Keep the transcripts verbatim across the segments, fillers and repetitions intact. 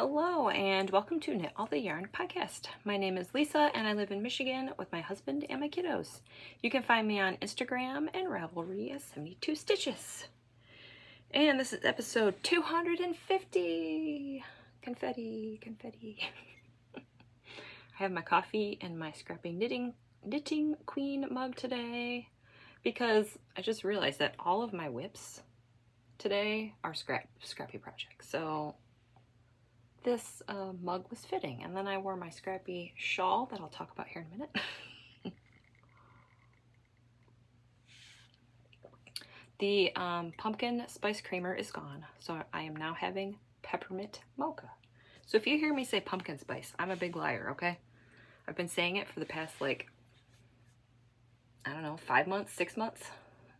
Hello and welcome to Knit All the Yarn podcast. My name is Lisa and I live in Michigan with my husband and my kiddos. You can find me on Instagram and Ravelry as seventy-two stitches. And this is episode two hundred fifty. Confetti, confetti. I have my coffee and my scrappy knitting, knitting queen mug today because I just realized that all of my whips today are scrap, scrappy projects. So this uh, mug was fitting, and then I wore my scrappy shawl that I'll talk about here in a minute. The um, pumpkin spice creamer is gone, so I am now having peppermint mocha. So if you hear me say pumpkin spice, I'm a big liar, okay? I've been saying it for the past, like, I don't know, five months, six months.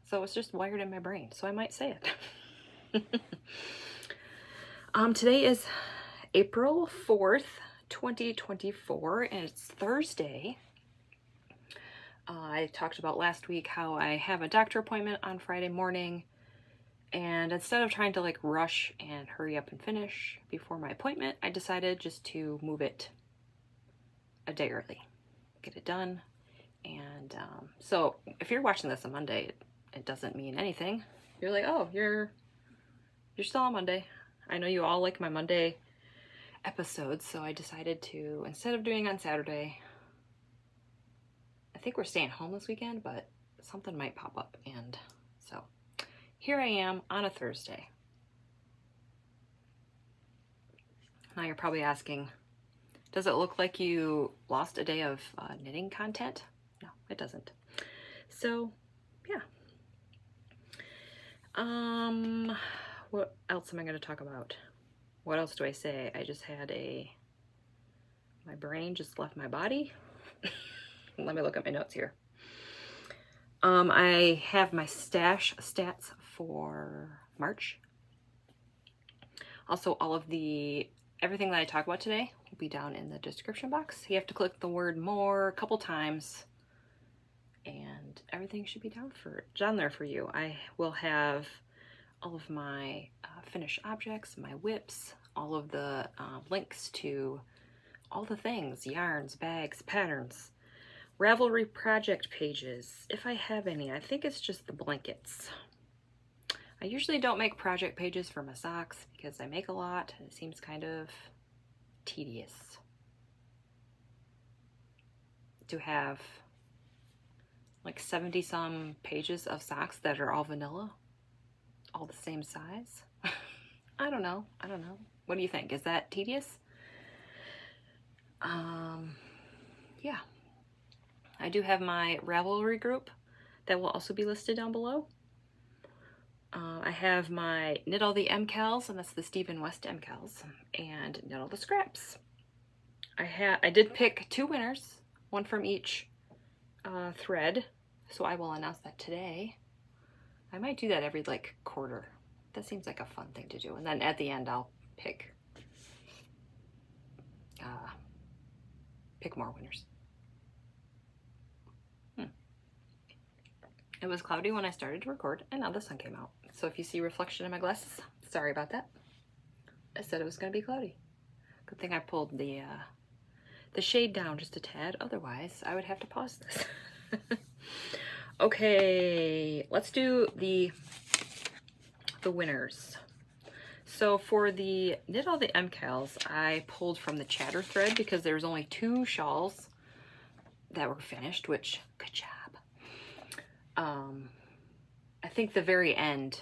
So it's just wired in my brain, so I might say it. um, today is April fourth, twenty twenty-four, and it's Thursday. Uh, I talked about last week how I have a doctor appointment on Friday morning, and instead of trying to like rush and hurry up and finish before my appointment, I decided just to move it a day early, get it done. And um, so if you're watching this on Monday, it, it doesn't mean anything. You're like, oh, you're, you're still on Monday. I know you all like my Monday episodes, so I decided to, instead of doing on Saturday, I think we're staying home this weekend, but something might pop up, and so here I am on a Thursday. Now you're probably asking, does it look like you lost a day of uh, knitting content? No, it doesn't. So yeah. Um, what else am I going to talk about? What else do I say? I just had a, my brain just left my body. Let me look at my notes here. Um, I have my stash stats for March. Also, all of the, everything that I talk about today will be down in the description box. You have to click the word more a couple times and everything should be down, for, down there for you. I will have all of my uh, finished objects, my whips, all of the uh, links to all the things, yarns, bags, patterns, Ravelry project pages, if I have any. I think it's just the blankets. I usually don't make project pages for my socks because I make a lot and it seems kind of tedious to have like seventy some pages of socks that are all vanilla, all the same size. I don't know. I don't know. What do you think? Is that tedious? Um, yeah. I do have my Ravelry group that will also be listed down below. Uh, I have my Knit All the M CALs, and that's the Stephen West M CALs, and Knit All the Scraps. I ha I did pick two winners, one from each uh, thread, so I will announce that today. I might do that every like quarter. That seems like a fun thing to do. And then at the end, I'll pick, uh, pick more winners. Hmm. It was cloudy when I started to record and now the sun came out. So if you see reflection in my glasses, sorry about that. I said it was gonna be cloudy. Good thing I pulled the, uh, the shade down just a tad. Otherwise I would have to pause this. Okay, let's do the the winners. So for the Knit All the M CALs, I pulled from the chatter thread because there was only two shawls that were finished, which, good job. Um, I think the very end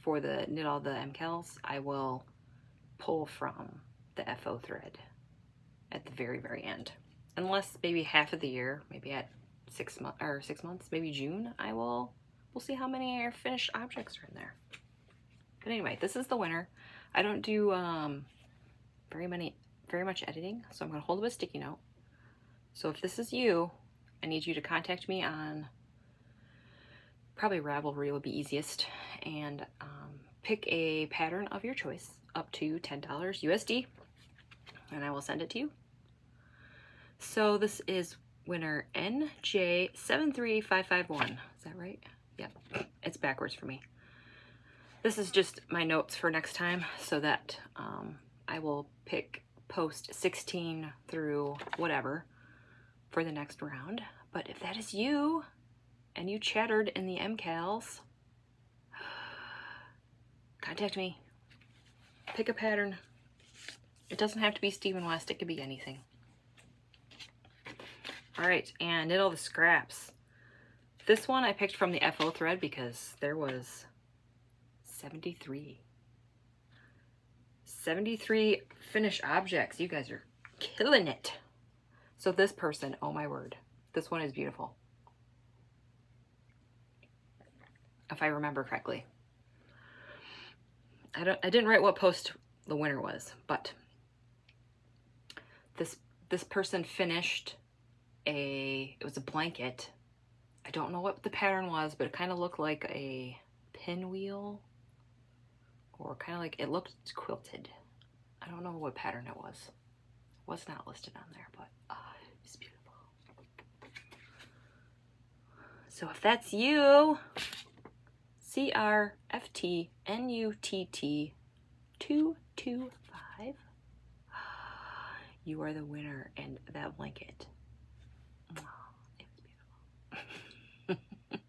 for the Knit All the M CALs, I will pull from the F O thread at the very, very end. Unless maybe half of the year, maybe at six months or six months, maybe June, I will, we'll see how many finished objects are in there. But anyway, this is the winner. I don't do um, very many, very much editing, so I'm gonna hold up a sticky note. So if this is you, I need you to contact me on, probably Ravelry would be easiest, and um, pick a pattern of your choice up to ten dollars U S D, and I will send it to you. So this is winner N J seven three five five one. Is that right? Yep. Yeah. It's backwards for me. This is just my notes for next time so that um, I will pick post sixteen through whatever for the next round. But if that is you, and you chattered in the M CALs, contact me. Pick a pattern. It doesn't have to be Stephen West, it could be anything. All right, and Knit All the Scraps. This one I picked from the F O thread because there was seventy-three finished objects. You guys are killing it. So this person, oh my word, this one is beautiful. If I remember correctly. I don't I didn't write what post the winner was, but this this person finished a it was a blanket. I don't know what the pattern was, but it kind of looked like a pinwheel or kind of like it looked quilted. I don't know what pattern it was. It was not listed on there, but uh, it was beautiful. So if that's you, C R F T N U T T two two five. You are the winner, and that blanket. Oh, it was beautiful.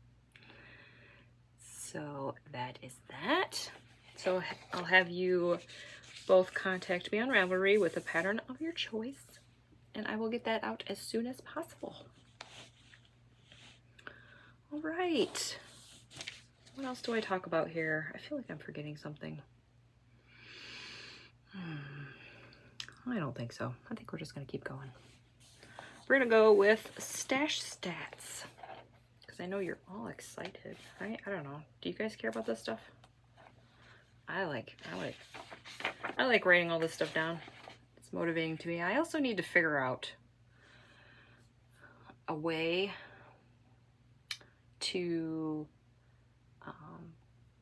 So that is that. So I'll have you both contact me on Ravelry with a pattern of your choice, and I will get that out as soon as possible. All right. What else do I talk about here? I feel like I'm forgetting something. Hmm. I don't think so. I think we're just going to keep going. We're going to go with stash stats. Because I know you're all excited, right? I don't know. Do you guys care about this stuff? I like, I like, I like writing all this stuff down. It's motivating to me. I also need to figure out a way to Um,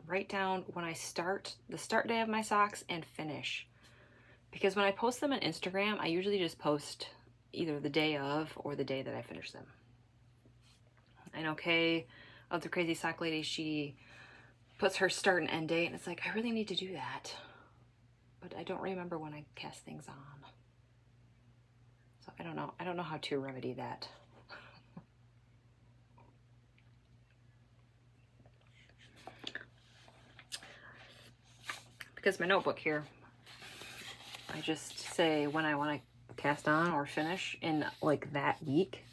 write down when I start, the start day of my socks and finish. Because when I post them on Instagram, I usually just post either the day of or the day that I finish them. I know Kay of the Crazy Sock Lady, she puts her start and end date, and it's like, I really need to do that. But I don't remember when I cast things on. So I don't know. I don't know how to remedy that. Because my notebook here, I just say when I want to cast on or finish in like that week.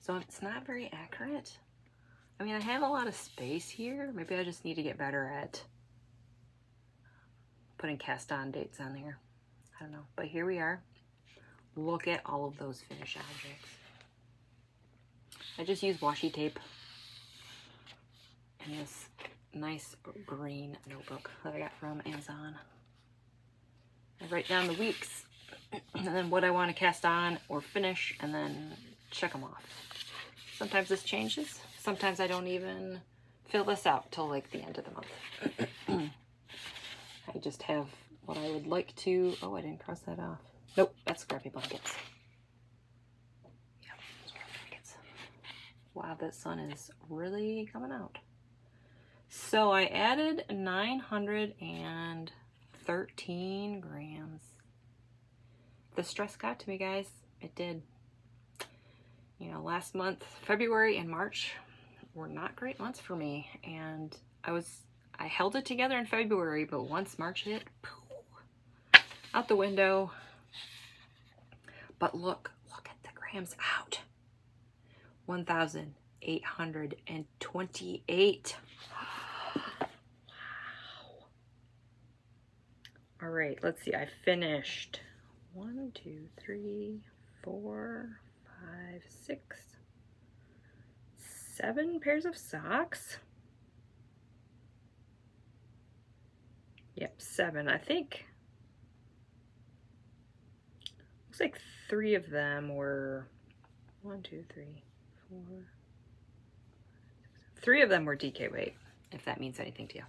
So it's not very accurate. I mean, I have a lot of space here. Maybe I just need to get better at putting cast on dates on here. I don't know, but here we are. Look at all of those finished objects. I just use washi tape and this nice green notebook that I got from Amazon. I write down the weeks and then what I want to cast on or finish and then check them off. Sometimes this changes. Sometimes I don't even fill this out till like the end of the month. I just have what I would like to. Oh, I didn't cross that off. Nope, that's scrappy blankets. Yeah, scrappy blankets. Wow, that sun is really coming out. So I added nine hundred thirteen grams. The stress got to me, guys. It did. You know, last month, February and March were not great months for me. And I was, I held it together in February, but once March hit, poof, out the window. But look, look at the grams out. one thousand eight hundred twenty-eight. All right, let's see, I finished one, two, three, four, five, six, seven pairs of socks. Yep, seven, I think. Looks like three of them were, one, two, three, four, three of them were D K weight, if that means anything to you.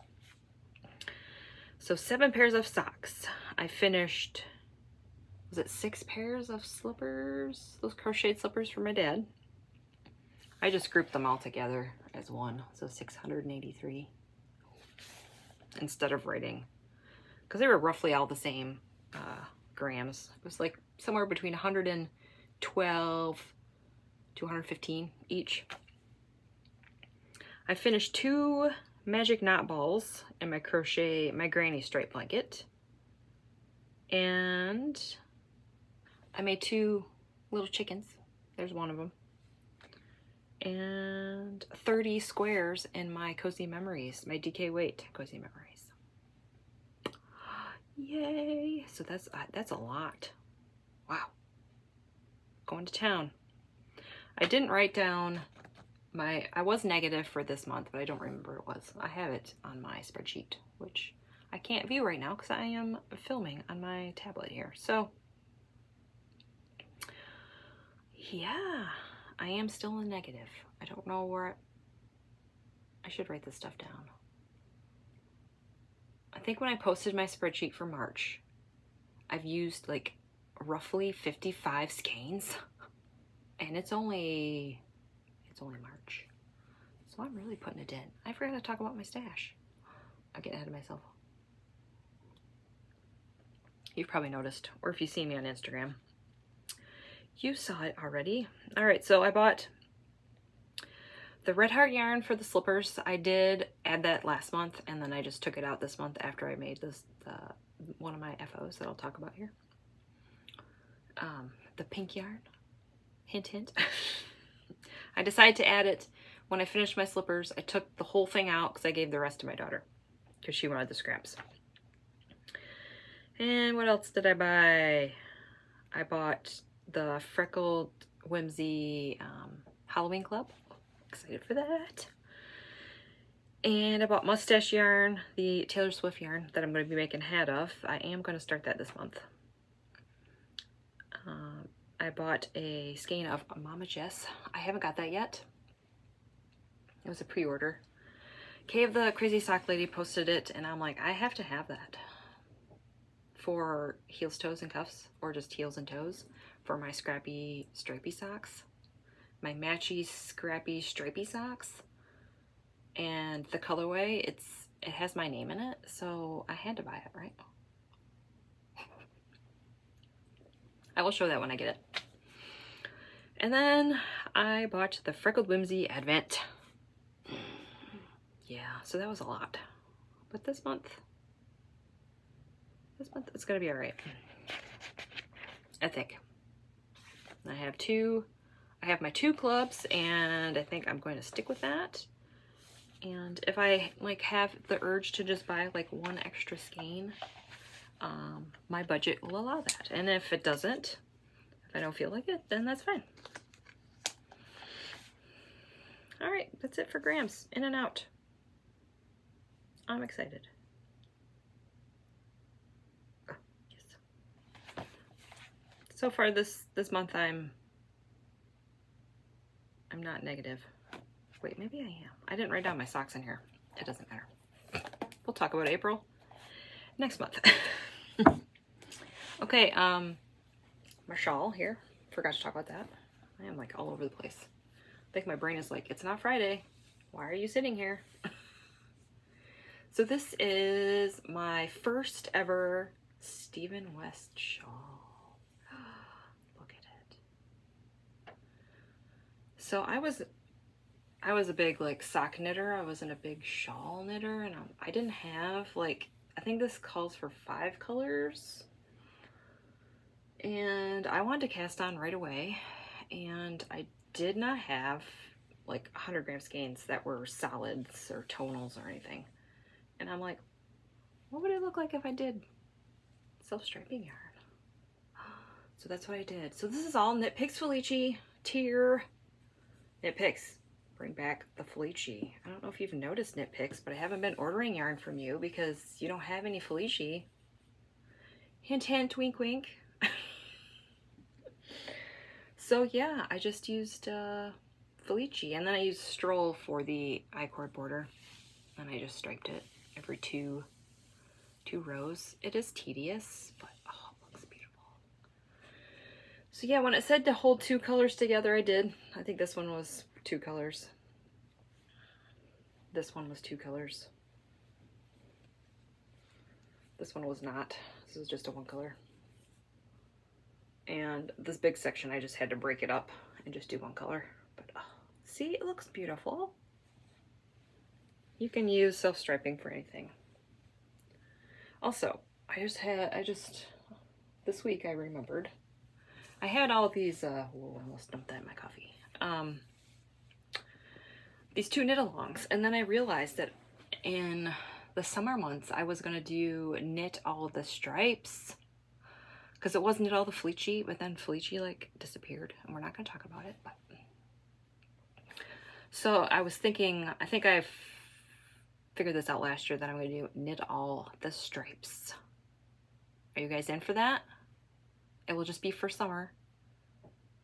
So seven pairs of socks. I finished, was it six pairs of slippers? Those crocheted slippers for my dad. I just grouped them all together as one. So six hundred eighty-three instead of writing, because they were roughly all the same uh, grams. It was like somewhere between one hundred twelve to one hundred fifteen each. I finished two magic knot balls in my crochet, my Granny Stripe Blanket. And I made two little chickens. There's one of them. And thirty squares in my Cozy Memories, my D K Weight Cozy Memories. Yay! So that's uh, that's a lot. Wow. Going to town. I didn't write down my, I was negative for this month, but I don't remember what it was. I have it on my spreadsheet, which I can't view right now because I am filming on my tablet here. So yeah, I am still in negative. I don't know where, I, I should write this stuff down. I think when I posted my spreadsheet for March, I've used like roughly fifty-five skeins, and it's only, it's only March. So I'm really putting it in. I forgot to talk about my stash. I'm getting ahead of myself. You've probably noticed, or if you see me on Instagram, you saw it already. All right, so I bought the Red Heart yarn for the slippers. I did add that last month, and then I just took it out this month after I made this uh, one of my F Os that I'll talk about here. Um, the pink yarn, hint, hint. I decided to add it when I finished my slippers. I took the whole thing out because I gave the rest to my daughter because she wanted the scraps. And what else did I buy? I bought the Freckled Whimsy um, Halloween Club. Excited for that. And I bought Mustache yarn, the Taylor Swift yarn that I'm going to be making a hat of. I am going to start that this month. Um, I bought a skein of Mama Jess. I haven't got that yet. It was a pre-order. Cave the Crazy Sock Lady posted it, and I'm like, I have to have that for heels, toes, and cuffs, or just heels and toes, for my scrappy, stripey socks, my matchy, scrappy, stripey socks, and the colorway, it's it has my name in it, so I had to buy it, right? I will show that when I get it. And then I bought the Freckled Whimsy Advent. Yeah, so that was a lot. But this month, this month it's gonna be all right, I think. I have two, I have my two clubs, and I think I'm going to stick with that. And if I like have the urge to just buy like one extra skein, um, my budget will allow that. And if it doesn't, if I don't feel like it, then that's fine. All right, that's it for grams, in and out. I'm excited. So far this this month I'm I'm not negative. Wait, maybe I am. I didn't write down my socks in here. It doesn't matter. We'll talk about April next month. Okay, um my shawl here. Forgot to talk about that. I am like all over the place. I think my brain is like, it's not Friday. Why are you sitting here? So this is my first ever Stephen West shawl. So I was, I was a big like sock knitter. I wasn't a big shawl knitter, and I, I didn't have like, I think this calls for five colors, and I wanted to cast on right away, and I did not have like one hundred gram skeins that were solids or tonals or anything. And I'm like, what would it look like if I did self-striping yarn? So that's what I did. So this is all Knit Picks Felici tier. Knit Picks, bring back the Felici. I don't know if you've noticed, Knit Picks, but I haven't been ordering yarn from you because you don't have any Felici. Hint, hint, wink, wink. So yeah, I just used uh, Felici, and then I used Stroll for the I-cord border, and I just striped it every two, two rows. It is tedious, but oh, it looks beautiful. So yeah, when it said to hold two colors together, I did. I think this one was two colors. This one was two colors. This one was not. This is just a one color. and this big section I just had to break it up and just do one color. But oh, see, it looks beautiful. You can use self-striping for anything. Also, I just had, I just, this week I remembered, I had all of these, uh, whoa, I almost dumped that in my coffee, um, these two knit-alongs, and then I realized that in the summer months I was going to do knit all the stripes, because it was knit all the Felici, but then Felici, like, disappeared, and we're not going to talk about it, but. So I was thinking, I think I've figured this out last year, that I'm going to do knit all the stripes. Are you guys in for that? It will just be for summer,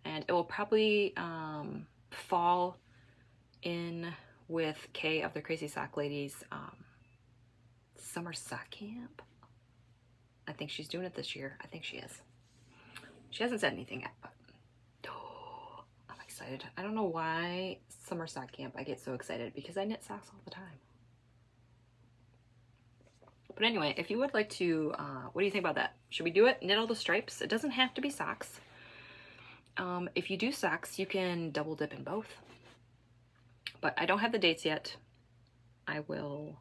and it will probably um, fall in with Kay of the Crazy Sock Ladies um, summer sock camp. I think she's doing it this year. I think she is. She hasn't said anything yet, but oh, I'm excited. I don't know why summer sock camp I get so excited, because I knit socks all the time. But anyway, if you would like to, uh, what do you think about that? Should we do it? Knit all the stripes. It doesn't have to be socks. Um, if you do socks, you can double dip in both. But I don't have the dates yet. I will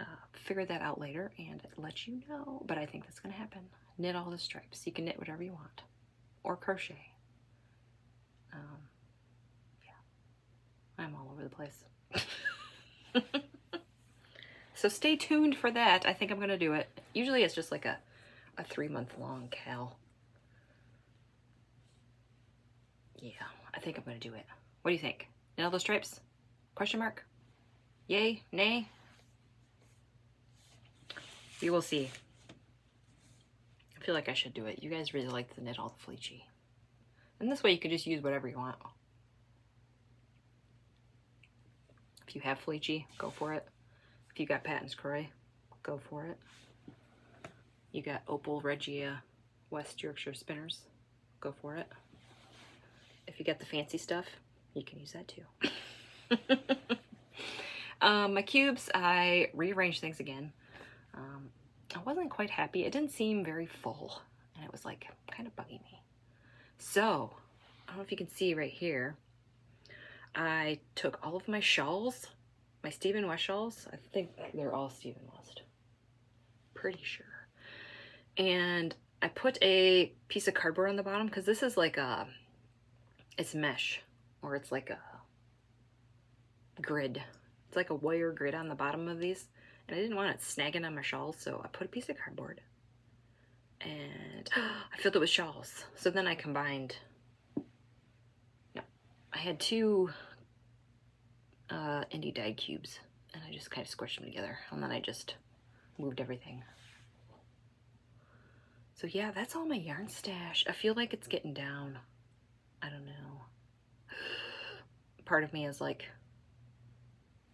uh, figure that out later and let you know. But I think that's going to happen. Knit all the stripes. You can knit whatever you want. Or crochet. Um, yeah. I'm all over the place. So stay tuned for that. I think I'm going to do it. Usually it's just like a, a three-month long cal. Yeah, I think I'm going to do it. What do you think? Knit all the stripes? Question mark? Yay? Nay? We will see. I feel like I should do it. You guys really like the knit all the Felici. And this way you can just use whatever you want. If you have Felici, go for it. If you got Patton's Croy, go for it. You got Opal, Regia, West Yorkshire Spinners, go for it. If you got the fancy stuff, you can use that too. um, my cubes, I rearranged things again. Um, I wasn't quite happy. It didn't seem very full, and it was like kind of bugging me. So, I don't know if you can see right here, I took all of my shawls, my Stephen West shawls, I think they're all Stephen West, pretty sure. And I put a piece of cardboard on the bottom, because this is like a, it's mesh, or it's like a grid. It's like a wire grid on the bottom of these. And I didn't want it snagging on my shawls, so I put a piece of cardboard. And I filled it with shawls. So then I combined, no, I had two Uh, indie dyed cubes, and I just kind of squished them together, and then I just moved everything. So yeah, that's all my yarn stash. I feel like it's getting down. I don't know. Part of me is like,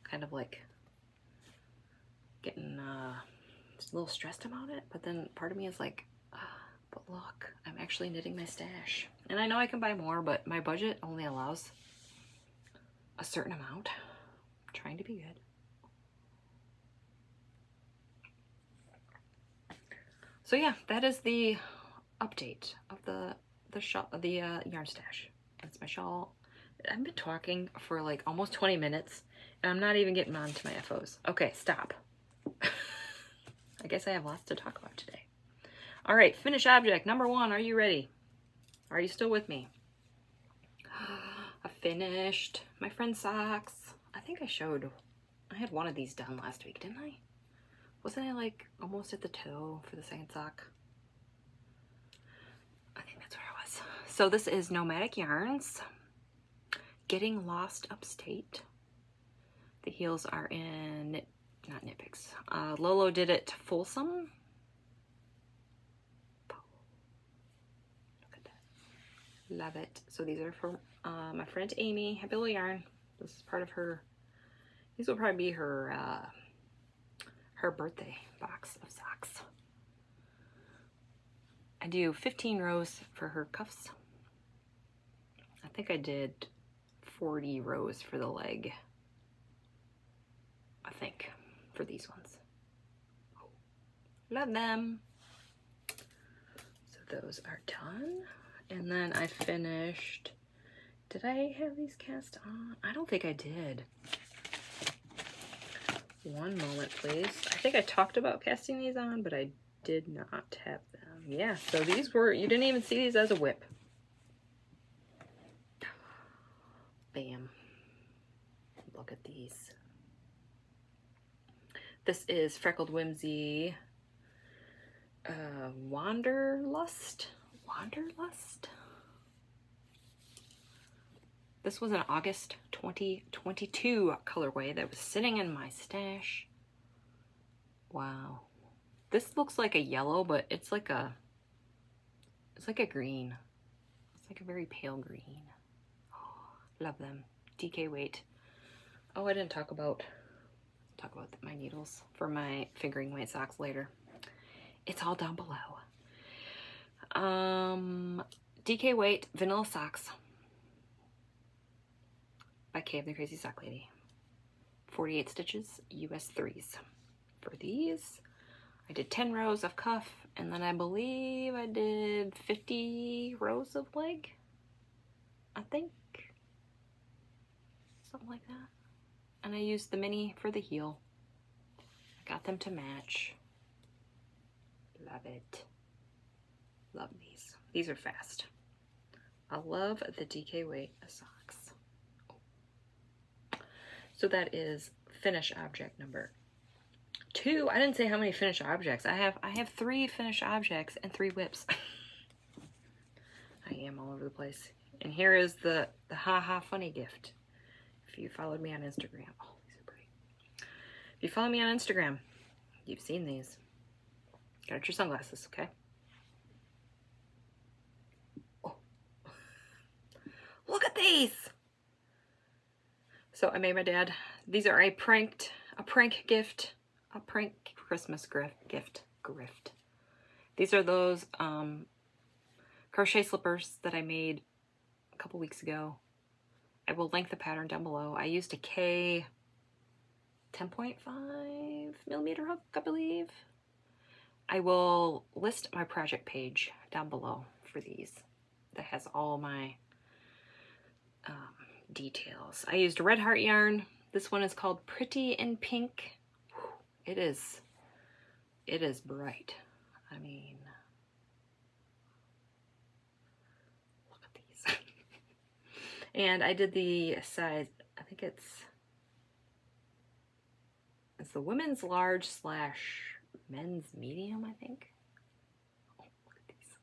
kind of like getting uh, just a little stressed about it, but then part of me is like, oh, but look, I'm actually knitting my stash. And I know I can buy more, but my budget only allows a certain amount. Trying to be good. So yeah, that is the update of the the shawl, the uh, yarn stash. That's my shawl. I've been talking for like almost twenty minutes, and I'm not even getting on to my F Os. Okay, stop. I guess I have lots to talk about today. All right, finish object number one. Are you ready? Are you still with me? I finished my friend's socks. I think I showed, I had one of these done last week, didn't I? Wasn't I like almost at the toe for the second sock? I think that's where I was. So this is Nomadic Yarns, Getting Lost Upstate. The heels are in, knit, not Knit Picks, uh, Lolodidit Folsom. Look at that. Love it. So these are from uh, my friend Amy, Happy Little Yarn. This is part of her, these will probably be her, uh, her birthday box of socks. I do fifteen rows for her cuffs. I think I did forty rows for the leg, I think, for these ones. Love them. So those are done. And then I finished, did I have these cast on? I don't think I did. One moment, please. I think I talked about casting these on, but I did not have them. Yeah, so these were, you didn't even see these as a whip. Bam. Look at these. This is Freckled Whimsy uh, Wanderlust. Wanderlust? This was an August twenty twenty-two colorway that was sitting in my stash. Wow. This looks like a yellow, but it's like a, it's like a green. It's like a very pale green. Oh, love them. D K weight. Oh, I didn't talk about, talk about my needles for my fingering weight socks later. It's all down below. Um, D K weight Vanilla Socks. By K of the Crazy Sock Lady. forty-eight stitches, U S threes. For these, I did ten rows of cuff, and then I believe I did fifty rows of leg, I think. Something like that. And I used the mini for the heel. I got them to match. Love it. Love these. These are fast. I love the D K weight socks. So that is finish object number two. I didn't say how many finish objects. I have I have three finish objects and three whips. I am all over the place. And here is the, the Ha Ha Funny gift. If you followed me on Instagram. Oh, these are pretty. If you follow me on Instagram, you've seen these. Get out your sunglasses, okay? Oh. Look at these! So I made my dad, these are a pranked, a prank gift, a prank Christmas grift, gift, grift. These are those um, crochet slippers that I made a couple weeks ago. I will link the pattern down below. I used a K ten point five millimeter hook, I believe. I will list my project page down below for these. That has all my, um, details. I used Red Heart yarn. This one is called Pretty N' Pink. It is, it is bright. I mean, look at these. And I did the size, I think it's, it's the women's large slash men's medium, I think. Oh, look at these.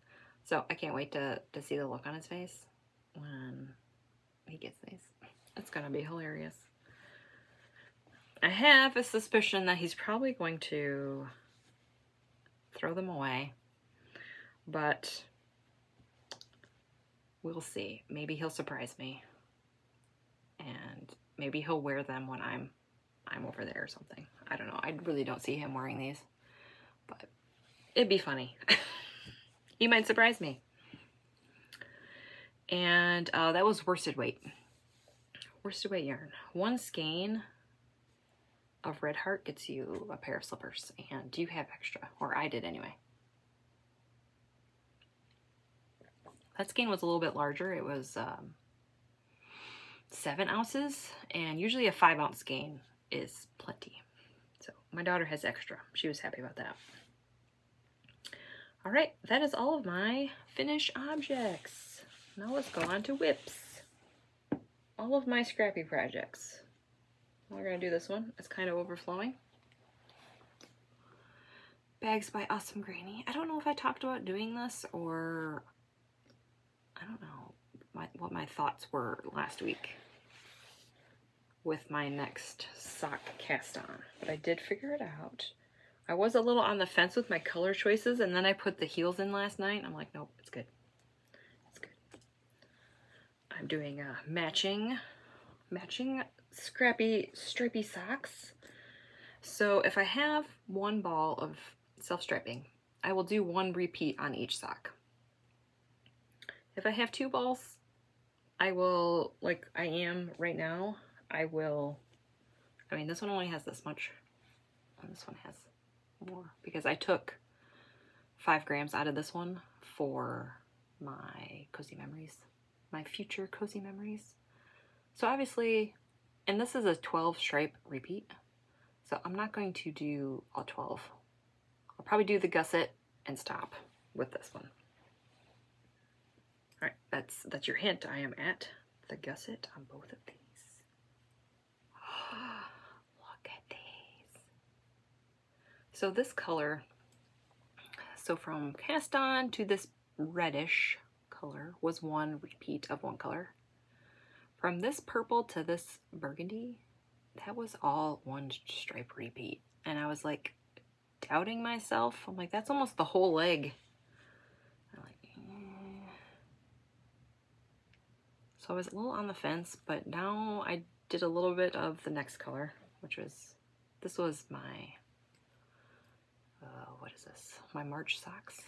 So I can't wait to, to see the look on his face when he gets these. It's gonna be hilarious. I have a suspicion that he's probably going to throw them away, but we'll see. Maybe he'll surprise me, and maybe he'll wear them when I'm I'm over there or something. I don't know. I really don't see him wearing these, but it'd be funny. He might surprise me. And uh, that was worsted weight, worsted weight yarn. One skein of Red Heart gets you a pair of slippers, and you have extra, or I did anyway. That skein was a little bit larger. It was um, seven ounces, and usually a five ounce skein is plenty. So my daughter has extra. She was happy about that. All right, that is all of my finished objects. Now let's go on to whips. All of my scrappy projects. We're gonna do this one. It's kind of overflowing. Bags by Awesome Grannie. I don't know if I talked about doing this or I don't know my, what my thoughts were last week with my next sock cast on, but I did figure it out. I was a little on the fence with my color choices, and then I put the heels in last night. I'm like, nope, it's good. I'm doing uh, matching, matching scrappy, stripey socks. So if I have one ball of self-striping, I will do one repeat on each sock. If I have two balls, I will, like I am right now, I will, I mean, this one only has this much, and this one has more, because I took five grams out of this one for my cozy memories, my future cozy memories. So obviously, and this is a twelve stripe repeat, so I'm not going to do all twelve. I'll probably do the gusset and stop with this one. All right, that's that's your hint. I am at the gusset on both of these. Look at these. So this color, so from cast on to this reddish color was one repeat of one color. From this purple to this burgundy, that was all one stripe repeat. And I was like doubting myself. I'm like, that's almost the whole leg. I'm like, mm. So I was a little on the fence, but now I did a little bit of the next color, which was, this was my, uh, what is this? My March socks,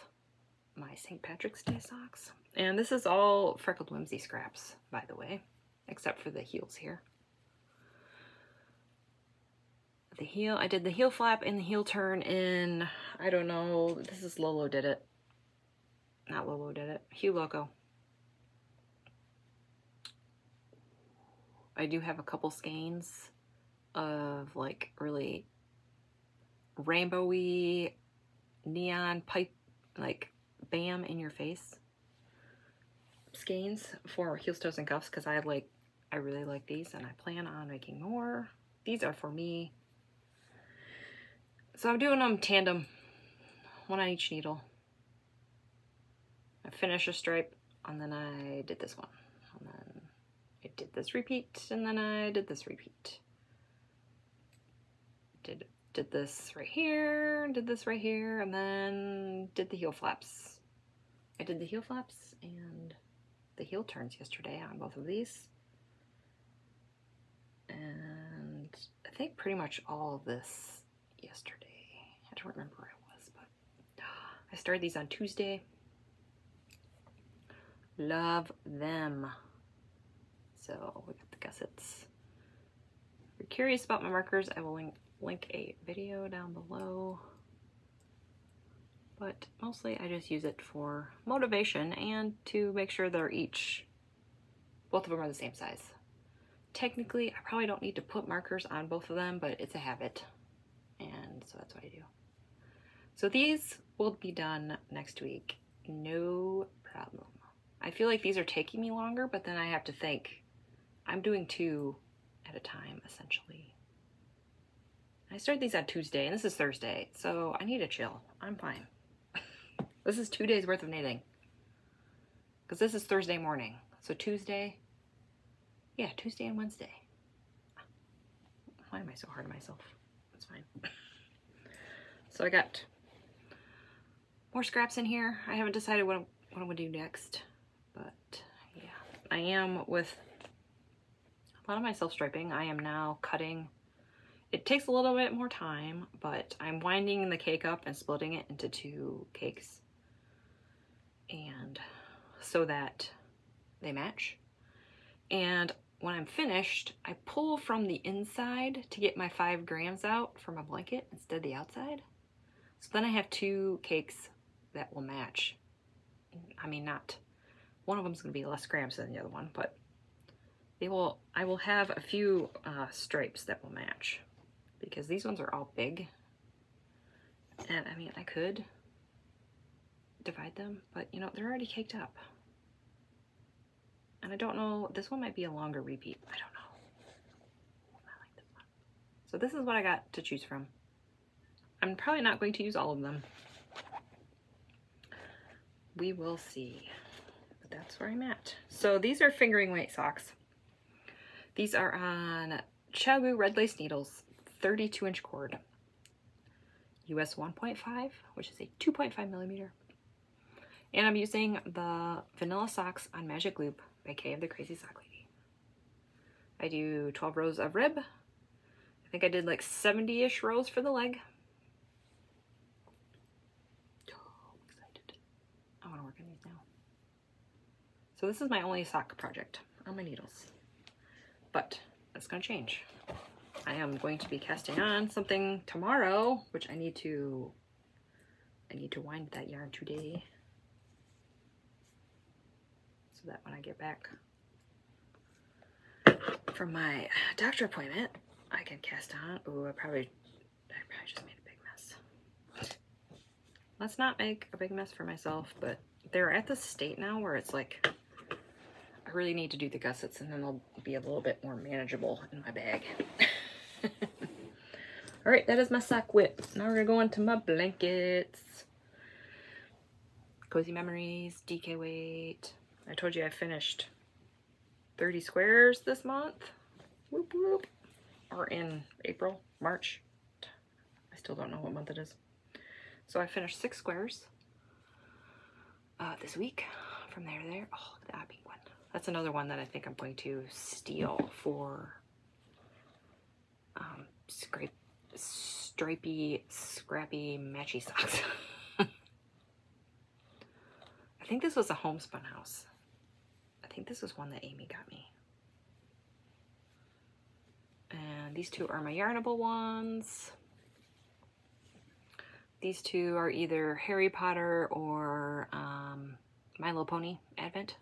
my Saint Patrick's Day socks. And this is all Freckled Whimsy scraps, by the way, except for the heels here. The heel, I did the heel flap and the heel turn in, I don't know, this is Lolodidit. Not Lolodidit, Hugh Loco. I do have a couple skeins of like really rainbowy neon pipe, like bam in your face skeins for heels, toes, and cuffs, because I like, I really like these and I plan on making more. These are for me. So I'm doing them tandem, one on each needle. I finish a stripe and then I did this one. And then I did this repeat and then I did this repeat. Did, did this right here, did this right here, and then did the heel flaps. I did the heel flaps and the heel turns yesterday on both of these. And I think pretty much all of this yesterday. I don't remember where I was, but I started these on Tuesday. Love them. So we got the gussets. If you're curious about my markers, I will link, link a video down below. But mostly I just use it for motivation and to make sure they're each, both of them are the same size. Technically, I probably don't need to put markers on both of them, but it's a habit. And so that's what I do. So these will be done next week. No problem. I feel like these are taking me longer, but then I have to think, I'm doing two at a time, essentially. I started these on Tuesday, and this is Thursday, so I need to chill. I'm fine. This is two days worth of knitting. Because this is Thursday morning. So Tuesday, yeah, Tuesday and Wednesday. Why am I so hard on myself? That's fine. So I got more scraps in here. I haven't decided what I'm, what I'm gonna do next, but yeah, I am with a lot of my self-striping. I am now cutting. It takes a little bit more time, but I'm winding the cake up and splitting it into two cakes, and so that they match. And when I'm finished, I pull from the inside to get my five grams out for my blanket instead of the outside. So then I have two cakes that will match. I mean, not, one of them's gonna be less grams than the other one, but they will, I will have a few uh, stripes that will match, because these ones are all big. And I mean, I could divide them, but you know, they're already caked up. And I don't know, this one might be a longer repeat. I don't know. I like this one. So this is what I got to choose from. I'm probably not going to use all of them. We will see. But that's where I'm at. So these are fingering weight socks. These are on Chiaogoo Red Lace needles, thirty-two inch cord. U S one point five, which is a two point five millimeter. And I'm using the Vanilla Socks on Magic Loop by K of the Crazy Sock Lady. I do twelve rows of rib. I think I did like seventy-ish rows for the leg. Oh, I'm excited. I want to work on these now. So this is my only sock project on my needles. But that's going to change. I am going to be casting on something tomorrow, which I need to I need to wind that yarn today so that when I get back from my doctor appointment, I can cast on. Ooh, I probably, I probably just made a big mess. Let's not make a big mess for myself, but they're at the state now where it's like, I really need to do the gussets and then they'll be a little bit more manageable in my bag. All right, that is my sock whip. Now we're gonna go into my blankets. Cozy Memories, D K weight. I told you I finished thirty squares this month. Whoop, whoop. Or in April, March. I still don't know what month it is. So I finished six squares uh, this week. From there to there. Oh, look at that pink one. That's another one that I think I'm going to steal for um, scrape. Stripey, scrappy, matchy socks. I think this was a homespun house. I think this was one that Amy got me. And these two are my yarnable ones. These two are either Harry Potter or um, My Little Pony Advent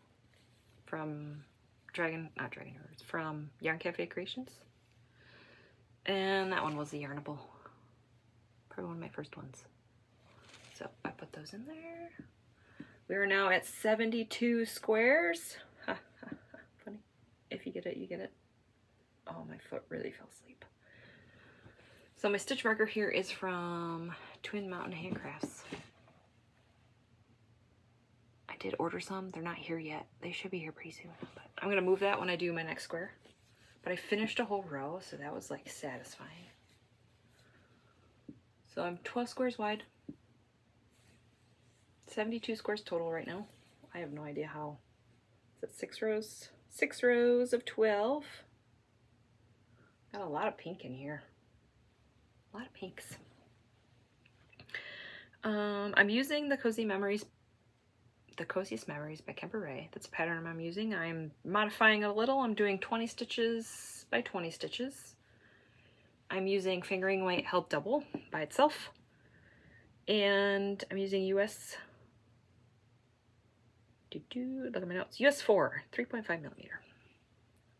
from Dragon, not Dragon Nerds, from Yarn Cafe Creations. And that one was the yarnable. Probably one of my first ones. So I put those in there. We are now at seventy-two squares. Ha, ha, ha. Funny. If you get it, you get it. Oh, my foot really fell asleep. So my stitch marker here is from Twin Mountain Handcrafts. I did order some. They're not here yet. They should be here pretty soon. But I'm going to move that when I do my next square. But I finished a whole row, so that was like satisfying. So I'm twelve squares wide, seventy-two squares total right now. I have no idea how. Is that six rows? Six rows of twelve. Got a lot of pink in here. A lot of pinks. Um, I'm using the Cozy Memories, The Coziest Memories by Kemper Wray. That's a pattern I'm using. I'm modifying it a little. I'm doing twenty stitches by twenty stitches. I'm using Fingering Weight Help Double by itself. And I'm using U S, doo -doo, look at my notes, U S four, three point five millimeter.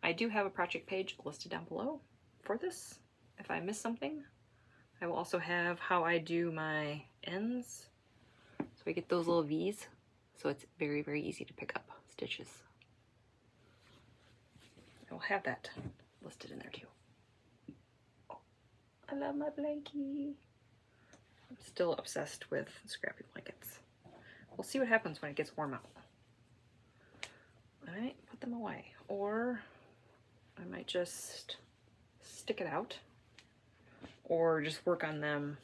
I do have a project page listed down below for this. If I miss something, I will also have how I do my ends. So I get those little V's. So it's very, very easy to pick up stitches. I will have that listed in there too. Oh, I love my blankie. I'm still obsessed with scrappy blankets. We'll see what happens when it gets warm out. I might put them away, or I might just stick it out, or just work on them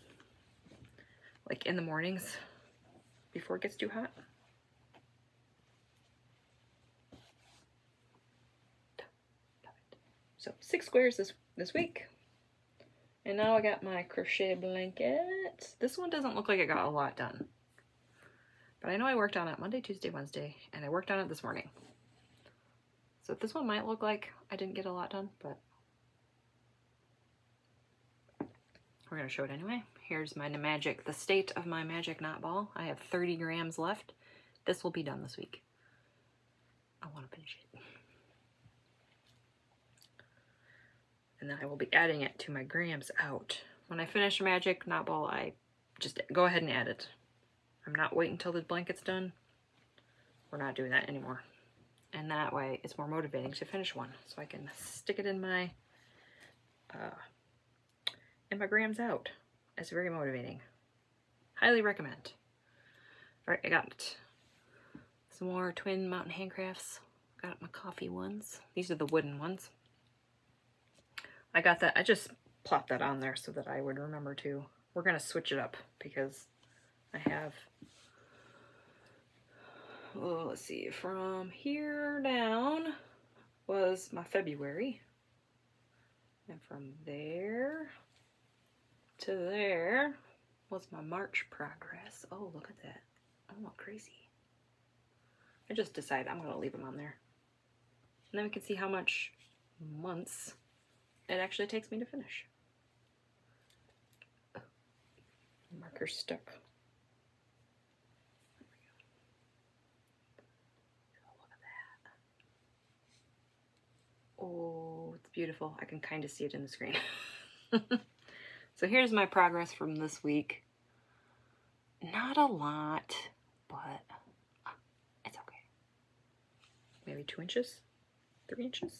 like in the mornings before it gets too hot. So six squares this, this week. And now I got my crochet blanket. This one doesn't look like it got a lot done. But I know I worked on it Monday, Tuesday, Wednesday, and I worked on it this morning. So this one might look like I didn't get a lot done, but we're gonna show it anyway. Here's my magic, the state of my magic knot ball. I have thirty grams left. This will be done this week. I wanna finish it. And then I will be adding it to my grams out. When I finish Magic Knot Ball, I just go ahead and add it. I'm not waiting until the blanket's done. We're not doing that anymore. And that way it's more motivating to finish one. So I can stick it in my, uh, in my grams out. It's very motivating. Highly recommend. All right, I got some more Twin Mountain Handcrafts. Got my coffee ones. These are the wooden ones. I got that, I just plopped that on there so that I would remember to. We're gonna switch it up because I have, oh, let's see, from here down was my February. And from there to there was my March progress. Oh, look at that, I'm all crazy. I just decided I'm gonna leave them on there. And then we can see how much months it actually takes me to finish. Oh, marker's stuck. beautiful. I can kind of see it in the screen. So here's my progress from this week. Not a lot, but it's okay. Maybe two inches, three inches.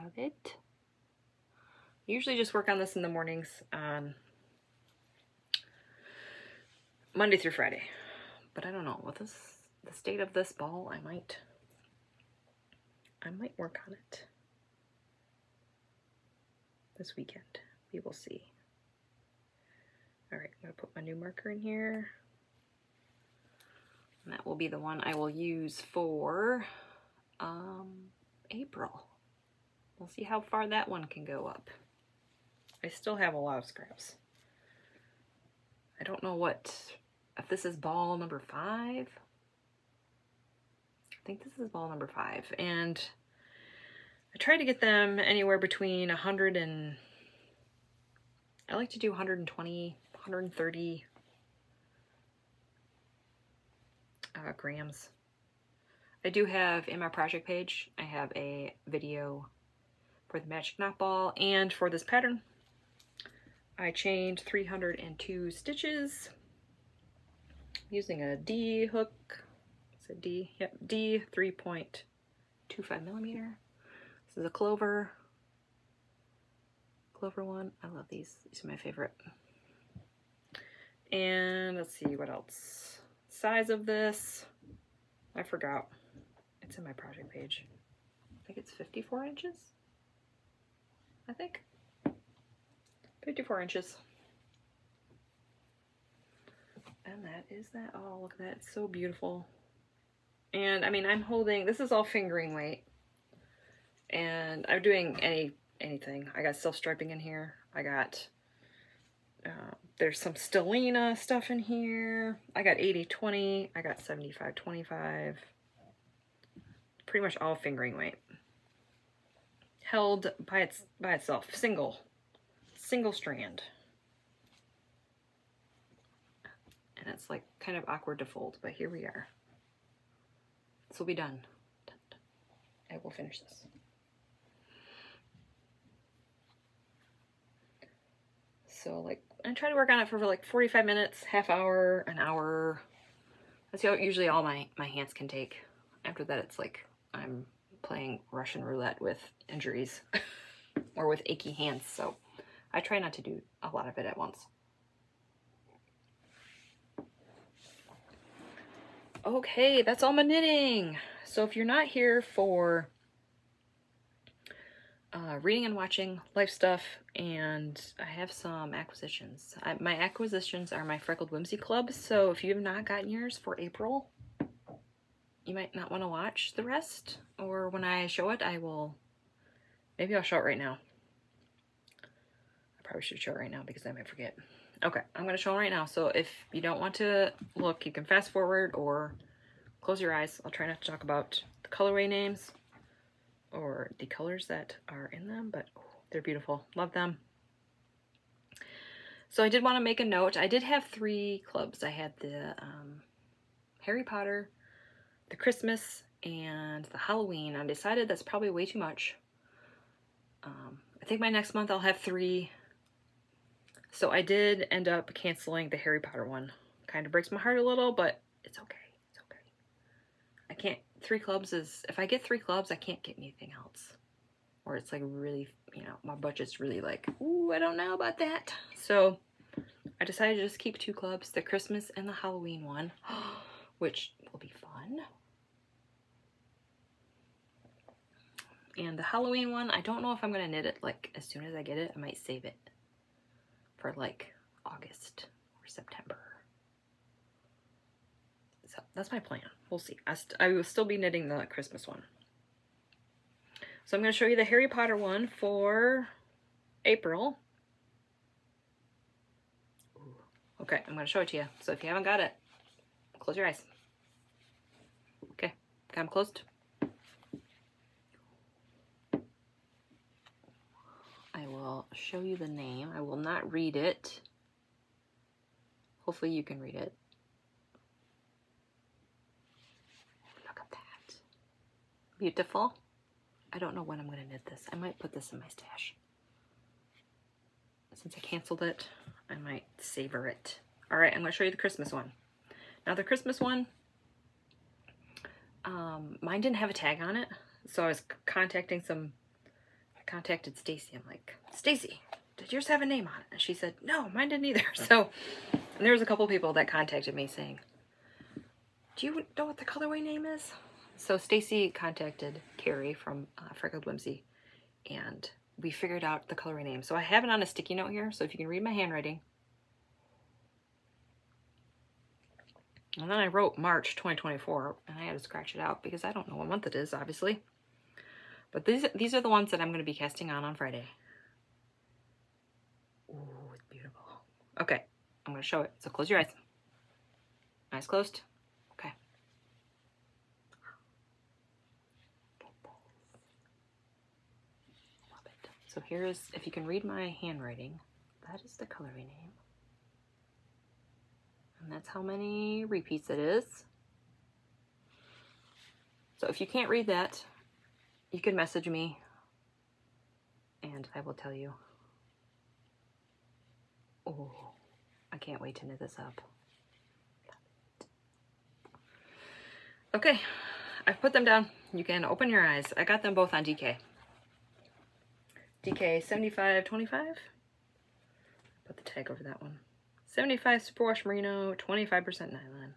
Love it. Usually just work on this in the mornings on Monday through Friday, but I don't know with this, the state of this ball, I might, I might work on it this weekend. We will see. All right, I'm gonna put my new marker in here, and that will be the one I will use for um, April. We'll see how far that one can go up. I still have a lot of scraps. I don't know what, if this is ball number five. I think this is ball number five. And I try to get them anywhere between one hundred and, I like to do one hundred twenty, one hundred thirty uh, grams. I do have, in my project page, I have a video for the Magic Knot Ball, and for this pattern, I chained three hundred two stitches using a D hook. It's a D, yep, D three point two five millimeter. This is a Clover, Clover one. I love these, these are my favorite. And let's see what else. Size of this, I forgot. It's in my project page. I think it's fifty-four inches. I think fifty-four inches, and that is that. Oh, look at that, it's so beautiful. And I mean, I'm holding, this is all fingering weight, and I'm doing any anything. I got self striping in here. I got uh, there's some Stellina stuff in here. I got eighty twenty. I got seventy-five twenty-five. Pretty much all fingering weight. Held by its by itself, single, single strand, and it's like kind of awkward to fold, but here we are. This will be done. I will finish this. So like, I try to work on it for like forty-five minutes, half hour, an hour. That's usually all my my hands can take. After that, it's like I'm playing Russian roulette with injuries or with achy hands, so I try not to do a lot of it at once. Okay, that's all my knitting. So if you're not here for uh, reading and watching life stuff, and I have some acquisitions. I, my acquisitions are my Freckled Whimsy Club, so if you have not gotten yours for April, you might not want to watch the rest, or when I show it, I will, maybe I'll show it right now. I probably should show it right now because I might forget. Okay, I'm going to show it right now. So if you don't want to look, you can fast forward or close your eyes. I'll try not to talk about the colorway names or the colors that are in them, but oh, they're beautiful. Love them. So I did want to make a note. I did have three clubs. I had the um, Harry Potter, the Christmas, and the Halloween. I decided that's probably way too much. Um, I think my next month I'll have three. So I did end up canceling the Harry Potter one. Kind of breaks my heart a little, but it's okay. It's okay. I can't, three clubs is, if I get three clubs, I can't get anything else. Or it's like really, you know, my budget's really like, ooh, I don't know about that. So I decided to just keep two clubs, the Christmas and the Halloween one, which will be fun. And the Halloween one, I don't know if I'm going to knit it like as soon as I get it. I might save it for like August or September. So that's my plan. We'll see. I, st I will still be knitting the Christmas one. So I'm going to show you the Harry Potter one for April. Ooh. Okay, I'm going to show it to you. So if you haven't got it, close your eyes. Okay, got them closed. I will show you the name. I will not read it. Hopefully you can read it. Look at that. Beautiful. I don't know when I'm going to knit this. I might put this in my stash. Since I canceled it, I might savor it. All right, I'm going to show you the Christmas one. Now the Christmas one, um, mine didn't have a tag on it, so I was contacting some, I contacted Stacy. I'm like, Stacy, did yours have a name on it? And she said, no, mine didn't either. So, and there was a couple people that contacted me saying, do you know what the colorway name is? So Stacy contacted Carrie from uh, Freckled Whimsy, and we figured out the colorway name. So I have it on a sticky note here, so if you can read my handwriting. And then I wrote March twenty twenty-four, and I had to scratch it out because I don't know what month it is, obviously. But these, these are the ones that I'm going to be casting on on Friday. Ooh, it's beautiful. Okay, I'm going to show it. So close your eyes. Eyes closed. Okay. Love it. So here is, if you can read my handwriting, that is the coloring name. And that's how many repeats it is. So if you can't read that, you can message me and I will tell you. Oh, I can't wait to knit this up. Okay, I've put them down. You can open your eyes. I got them both on D K. D K seventy-five twenty-five. Put the tag over that one. seventy-five superwash merino, twenty-five percent nylon,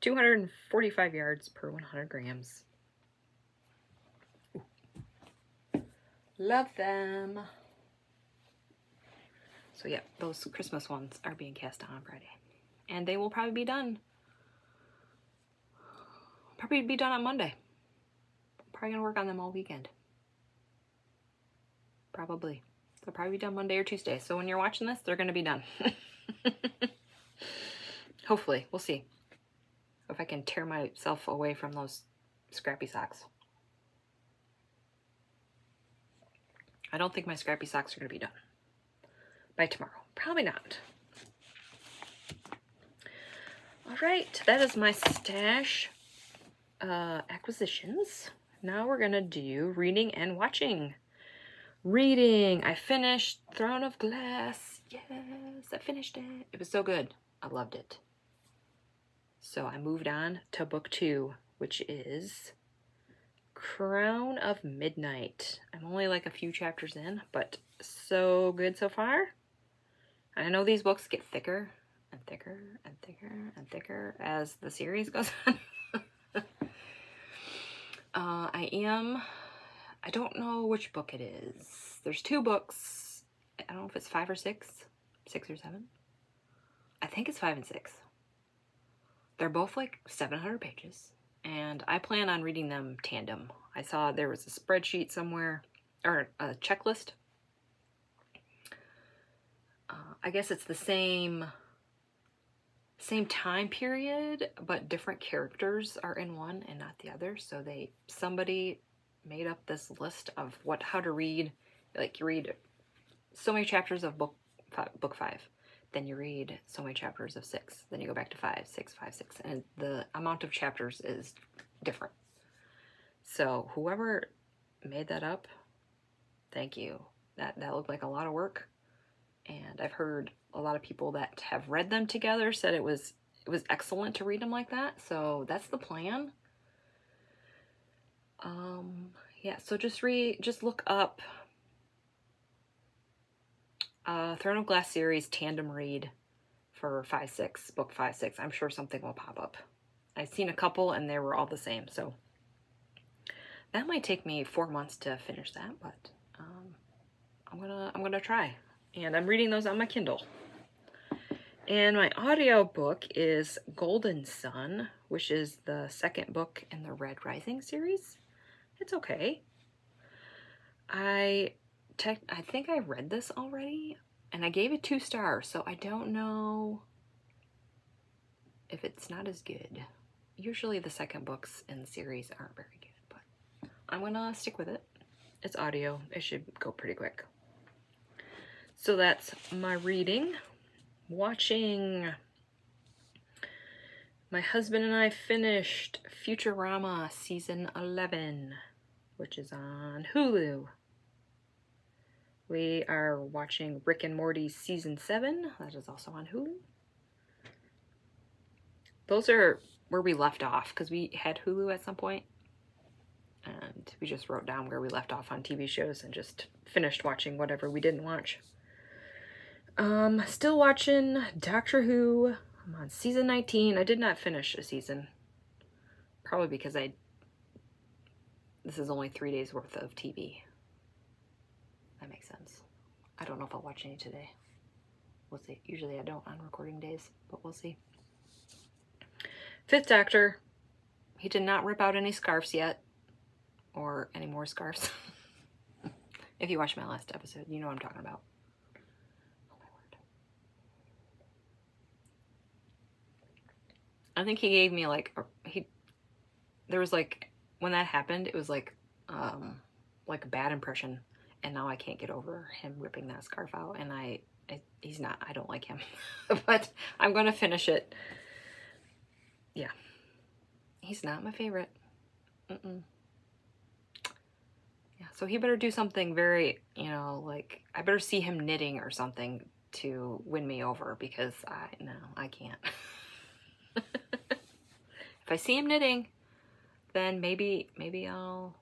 two hundred forty-five yards per one hundred grams. Ooh. Love them. So yeah, those Christmas ones are being cast on Friday, and they will probably be done. Probably be done on Monday. I'm probably gonna work on them all weekend. Probably. They'll probably be done Monday or Tuesday. So when you're watching this, they're going to be done. Hopefully. We'll see if I can tear myself away from those scrappy socks. I don't think my scrappy socks are going to be done by tomorrow. Probably not. All right. That is my stash uh, acquisitions. Now we're going to do reading and watching. Reading. I finished Throne of Glass. Yes, I finished it. It was so good. I loved it. So I moved on to book two, which is Crown of Midnight. I'm only like a few chapters in, but so good so far. I know these books get thicker and thicker and thicker and thicker as the series goes on. uh, I am... I don't know which book it is. There's two books. I don't know if it's five or six, six or seven. I think it's five and six. They're both like seven hundred pages, and I plan on reading them tandem. I saw there was a spreadsheet somewhere, or a checklist. Uh, I guess it's the same, same time period, but different characters are in one and not the other. So they, somebody made up this list of what how to read. Like, you read so many chapters of book book five, then you read so many chapters of six, then you go back to five, six, five, six, and the amount of chapters is different. So whoever made that up, thank you. That that looked like a lot of work, and I've heard a lot of people that have read them together said it was it was excellent to read them like that. So that's the plan. Um, yeah, so just re, just look up, uh, Throne of Glass series tandem read for five, six, book five, six. I'm sure something will pop up. I've seen a couple and they were all the same. So that might take me four months to finish that, but, um, I'm gonna, I'm gonna try, and I'm reading those on my Kindle. And my audio book is Golden Sun, which is the second book in the Red Rising series. It's okay. I tech I think I read this already, and I gave it two stars, so I don't know if it's not as good. Usually the second books in the series aren't very good, but I'm gonna stick with it. It's audio. It should go pretty quick. So that's my reading. Watching. My husband and I finished Futurama season eleven. which is on Hulu. We are watching Rick and Morty season seven. That is also on Hulu. Those are where we left off because we had Hulu at some point, and we just wrote down where we left off on T V shows and just finished watching whatever we didn't watch. Um, still watching Doctor Who. I'm on season nineteen. I did not finish a season, probably because I, this is only three days worth of T V. That makes sense. I don't know if I'll watch any today. We'll see. Usually I don't on recording days, but we'll see. Fifth Doctor. He did not rip out any scarves yet, or any more scarves. If you watched my last episode, you know what I'm talking about. Oh my word. I think he gave me like, a, he, there was like, when that happened, it was like, um, like a bad impression. And now I can't get over him ripping that scarf out. And I, I he's not, I don't like him, but I'm going to finish it. Yeah. He's not my favorite. Mm-mm. Yeah, so he better do something very, you know, like, I better see him knitting or something to win me over, because I, no, I can't. If I see him knitting, then maybe, maybe I'll,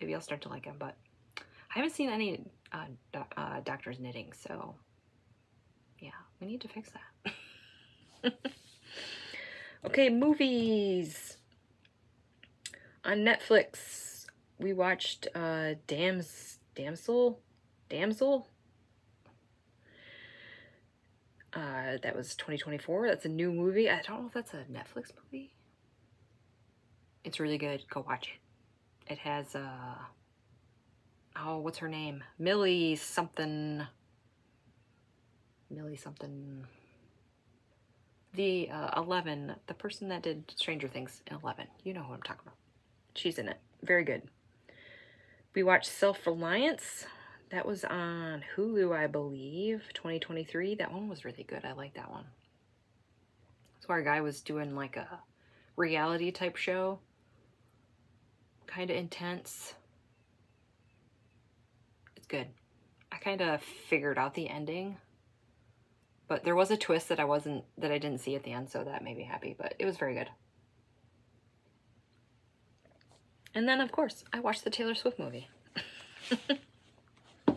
maybe I'll start to like him, but I haven't seen any uh, do uh, doctors knitting, so yeah, we need to fix that. Okay, movies. On Netflix, we watched uh, Dams Damsel? Damsel? Uh, that was twenty twenty-four. That's a new movie. I don't know if that's a Netflix movie. It's really good. Go watch it. It has... Uh, Oh, what's her name? Millie something. Millie something. The uh, eleven, the person that did Stranger Things in eleven. You know who I'm talking about. She's in it. Very good. We watched Self-Reliance. That was on Hulu, I believe, twenty twenty-three. That one was really good. I like that one. So our guy was doing like a reality type show. Kind of intense. Good. I kind of figured out the ending, but there was a twist that I wasn't, that I didn't see at the end, so that made me happy, but it was very good. And then, of course, I watched the Taylor Swift movie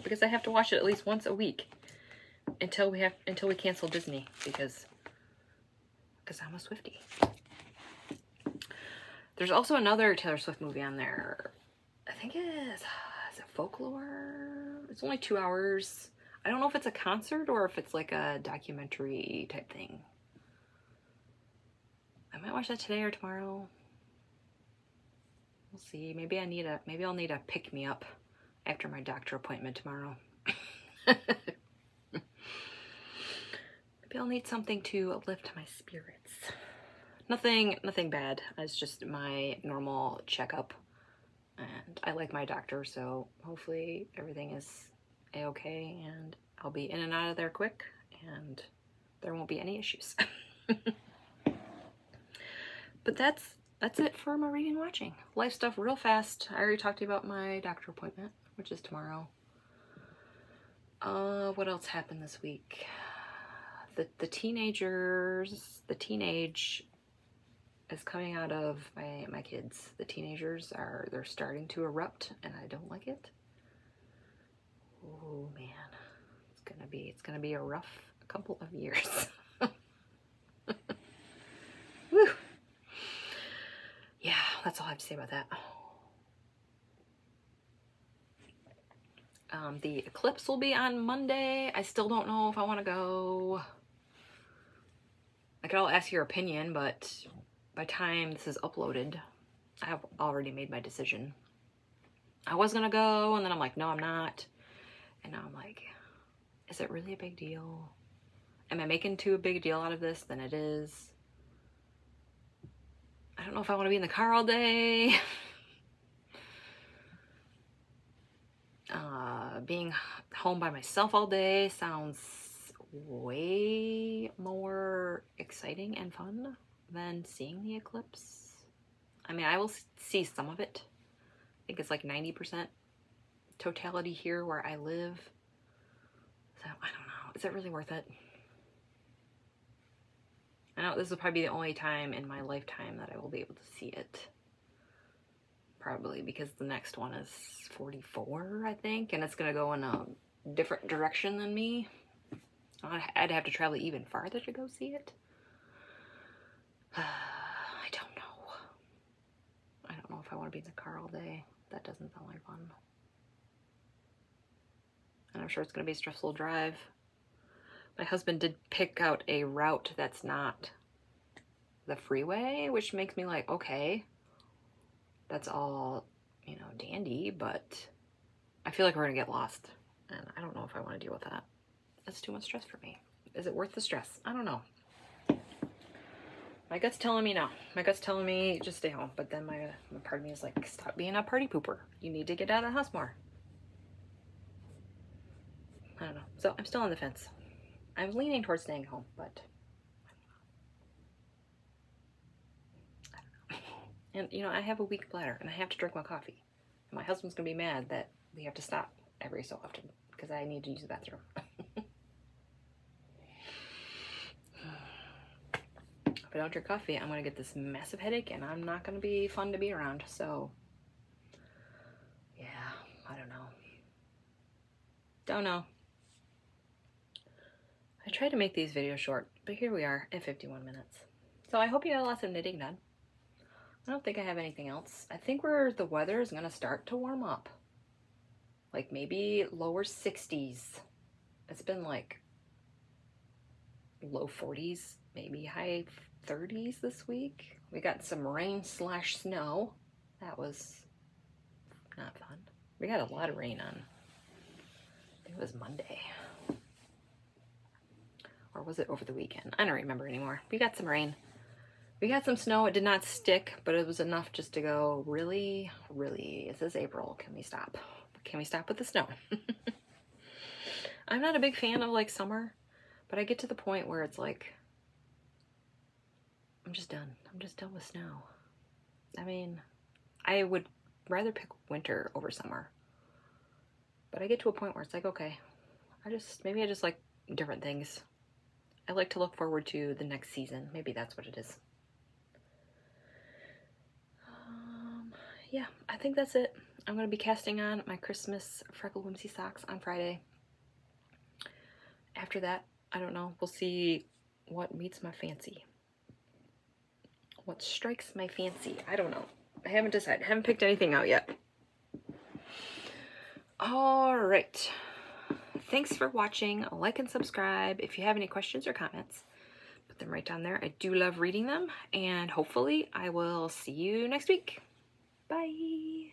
because I have to watch it at least once a week until we have, until we cancel Disney, because, because I'm a Swiftie. There's also another Taylor Swift movie on there. I think it is. Is it Folklore? It's only two hours. I don't know if it's a concert or if it's like a documentary type thing. I might watch that today or tomorrow. We'll see. Maybe I need a, maybe I'll need a pick me up after my doctor appointment tomorrow. Maybe I'll need something to uplift my spirits. Nothing, nothing bad. It's just my normal checkup. And I like my doctor, so hopefully everything is a-okay and I'll be in and out of there quick and there won't be any issues. But that's that's it for my reading and watching. Life stuff real fast. I already talked to you about my doctor appointment, which is tomorrow. Uh, what else happened this week? The, the teenagers, the teenage... is coming out of my, my kids. The teenagers are, they're starting to erupt and I don't like it. Oh man, it's gonna be, it's gonna be a rough couple of years. Woo. Yeah, that's all I have to say about that. Um, the eclipse will be on Monday. I still don't know if I wanna go. I could all ask your opinion, but by the time this is uploaded, I have already made my decision. I was gonna go, and then I'm like, no, I'm not. And now I'm like, is it really a big deal? Am I making too big a deal out of this than it is? I don't know if I wanna be in the car all day. uh, being home by myself all day sounds way more exciting and fun than seeing the eclipse. I mean, I will see some of it, I think it's like ninety percent totality here where I live. So I don't know. Is that really worth it? I know this will probably be the only time in my lifetime that I will be able to see it. Probably, because the next one is forty-four, I think, and it's gonna go in a different direction than me. I'd have to travel even farther to go see it. Uh, I don't know. I don't know if I want to be in the car all day. That doesn't sound like fun. And I'm sure it's gonna be a stressful drive. My husband did pick out a route that's not the freeway, which makes me like, okay, that's all, you know, dandy, but I feel like we're gonna get lost, and I don't know if I want to deal with that. That's too much stress for me. Is it worth the stress? I don't know. My gut's telling me no. My gut's telling me just stay home, but then my, my part of me is like, stop being a party pooper. You need to get out of the house more. I don't know. So I'm still on the fence. I'm leaning towards staying home, but and, you know, I have a weak bladder, and I have to drink my coffee. And my husband's going to be mad that we have to stop every so often, because I need to use the bathroom. If I don't drink coffee, I'm going to get this massive headache, and I'm not going to be fun to be around. So, yeah, I don't know. Don't know. I try to make these videos short, but here we are at fifty-one minutes. So I hope you got lots of knitting done. I don't think I have anything else. I think we're, the weather is gonna start to warm up. Like maybe lower sixties. It's been like low forties, maybe high thirties this week. We got some rain slash snow. That was not fun. We got a lot of rain on, I think it was Monday. Or was it over the weekend? I don't remember anymore. We got some rain. We got some snow. It did not stick, but it was enough just to go, really, really, this is April. Can we stop? Can we stop with the snow? I'm not a big fan of like summer, but I get to the point where it's like, I'm just done. I'm just done with snow. I mean, I would rather pick winter over summer, but I get to a point where it's like, okay, I just, maybe I just like different things. I like to look forward to the next season. Maybe that's what it is. Um, yeah, I think that's it. I'm going to be casting on my Christmas Freckled Whimsy socks on Friday. After that, I don't know. We'll see what meets my fancy. What strikes my fancy. I don't know. I haven't decided. I haven't picked anything out yet. All right. Thanks for watching. Like and subscribe. If you have any questions or comments, put them right down there. I do love reading them, and hopefully I will see you next week. Bye.